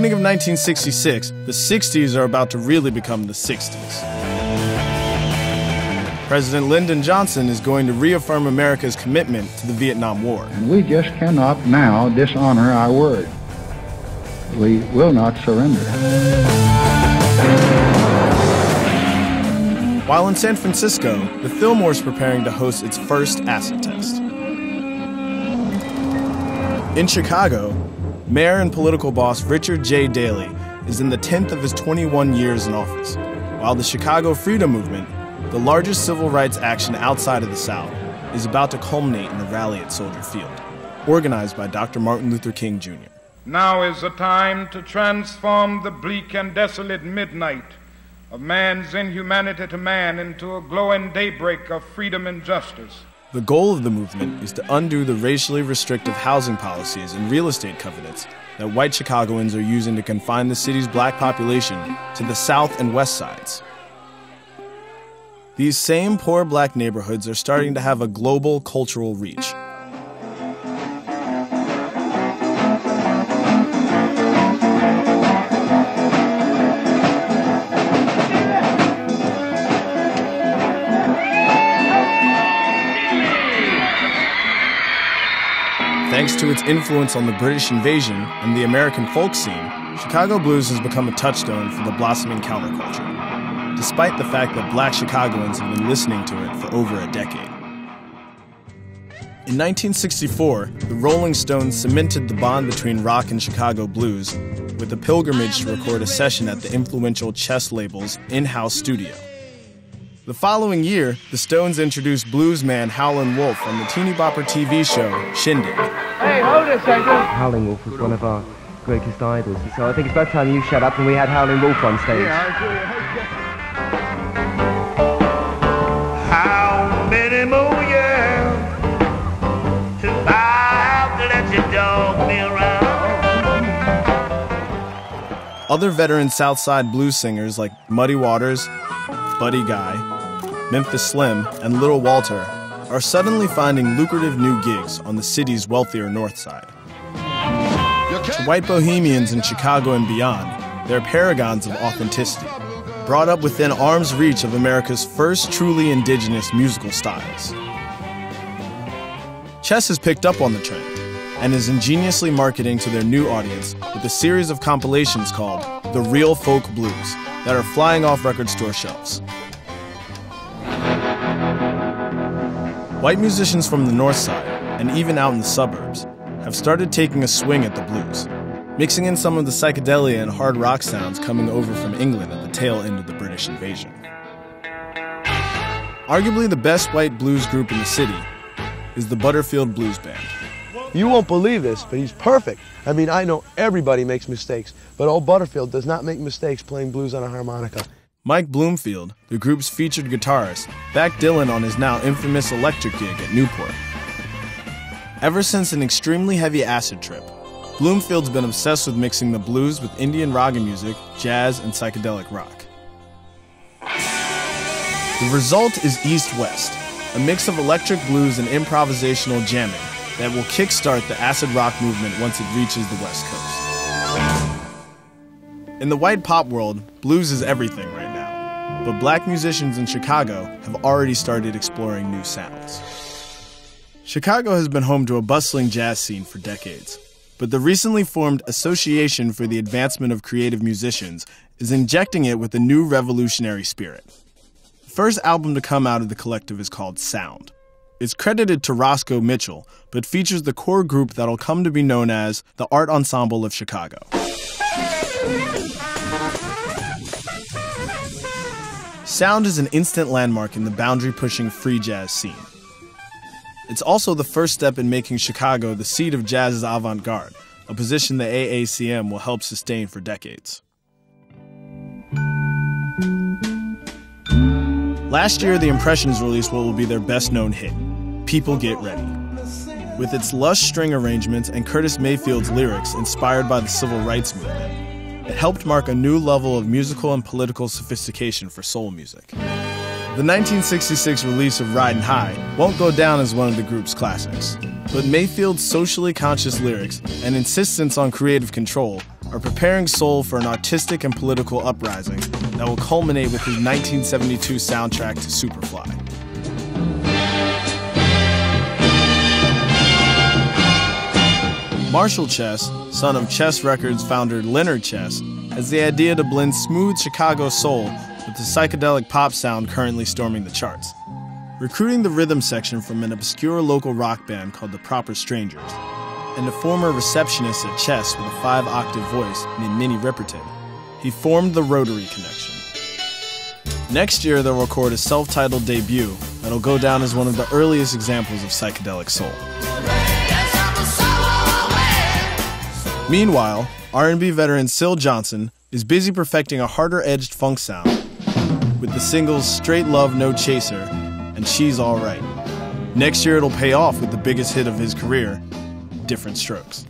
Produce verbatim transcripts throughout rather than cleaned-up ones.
beginning of nineteen sixty-six, the sixties are about to really become the sixties. President Lyndon Johnson is going to reaffirm America's commitment to the Vietnam War. And we just cannot now dishonor our word. We will not surrender. While in San Francisco, the Fillmore is preparing to host its first acid test. In Chicago, Mayor and political boss Richard J. Daley is in the tenth of his twenty-one years in office, while the Chicago Freedom Movement, the largest civil rights action outside of the South, is about to culminate in a rally at Soldier Field, organized by Doctor Martin Luther King Junior Now is the time to transform the bleak and desolate midnight of man's inhumanity to man into a glowing daybreak of freedom and justice. The goal of the movement is to undo the racially restrictive housing policies and real estate covenants that white Chicagoans are using to confine the city's black population to the south and west sides. These same poor black neighborhoods are starting to have a global cultural reach. Thanks to its influence on the British invasion and the American folk scene, Chicago blues has become a touchstone for the blossoming counterculture, despite the fact that black Chicagoans have been listening to it for over a decade. In nineteen sixty-four, the Rolling Stones cemented the bond between rock and Chicago blues with a pilgrimage to record a session at the influential Chess label's in-house studio. The following year, the Stones introduced blues man Howlin' Wolf on the teeny bopper T V show, Shindig. Hey, hold a second. Howlin' Wolf was one of our greatest idols, so I think it's about time you shut up and we had Howlin' Wolf on stage. Yeah, how many more years to I've let your dog be around? Other veteran Southside blues singers like Muddy Waters, Buddy Guy, Memphis Slim, and Little Walter are suddenly finding lucrative new gigs on the city's wealthier north side. To white bohemians in Chicago and beyond, they're paragons of authenticity, brought up within arm's reach of America's first truly indigenous musical styles. Chess has picked up on the trend and is ingeniously marketing to their new audience with a series of compilations called The Real Folk Blues that are flying off record store shelves. White musicians from the north side, and even out in the suburbs, have started taking a swing at the blues, mixing in some of the psychedelia and hard rock sounds coming over from England at the tail end of the British invasion. Arguably the best white blues group in the city is the Butterfield Blues Band. You won't believe this, but he's perfect. I mean, I know everybody makes mistakes, but old Butterfield does not make mistakes playing blues on a harmonica. Mike Bloomfield, the group's featured guitarist, backed Dylan on his now infamous electric gig at Newport. Ever since an extremely heavy acid trip, Bloomfield's been obsessed with mixing the blues with Indian raga music, jazz, and psychedelic rock. The result is East-West, a mix of electric blues and improvisational jamming that will kickstart the acid rock movement once it reaches the West Coast. In the white pop world, blues is everything right now. But black musicians in Chicago have already started exploring new sounds. Chicago has been home to a bustling jazz scene for decades, but the recently formed Association for the Advancement of Creative Musicians is injecting it with a new revolutionary spirit. The first album to come out of the collective is called Sound. It's credited to Roscoe Mitchell, but features the core group that'll come to be known as the Art Ensemble of Chicago. Sound is an instant landmark in the boundary-pushing free jazz scene. It's also the first step in making Chicago the seat of jazz's avant-garde, a position the A A C M will help sustain for decades. Last year, The Impressions released what will be their best-known hit, People Get Ready. With its lush string arrangements and Curtis Mayfield's lyrics inspired by the civil rights movement, it helped mark a new level of musical and political sophistication for soul music. The nineteen sixty-six release of Riding High won't go down as one of the group's classics, but Mayfield's socially conscious lyrics and insistence on creative control are preparing soul for an artistic and political uprising that will culminate with his nineteen seventy-two soundtrack to Superfly. Marshall Chess, son of Chess Records founder Leonard Chess, has the idea to blend smooth Chicago soul with the psychedelic pop sound currently storming the charts, recruiting the rhythm section from an obscure local rock band called The Proper Strangers, and a former receptionist at Chess with a five-octave voice named Minnie Riperton. He formed the Rotary Connection. Next year, they'll record a self-titled debut that'll go down as one of the earliest examples of psychedelic soul. Meanwhile, R and B veteran Syl Johnson is busy perfecting a harder-edged funk sound with the singles Straight Love No Chaser and She's All Right. Next year it'll pay off with the biggest hit of his career, Different Strokes.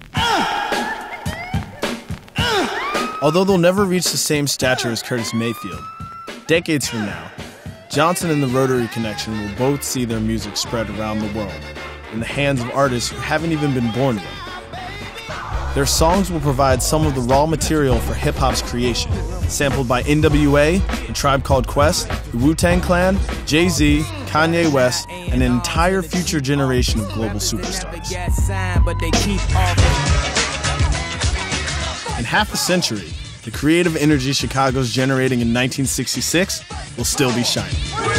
Although they'll never reach the same stature as Curtis Mayfield, decades from now, Johnson and the Rotary Connection will both see their music spread around the world in the hands of artists who haven't even been born yet. Their songs will provide some of the raw material for hip-hop's creation, sampled by N W A, A Tribe Called Quest, the Wu-Tang Clan, Jay-Z, Kanye West, and an entire future generation of global superstars. In half a century, the creative energy Chicago's generating in nineteen sixty-six will still be shining.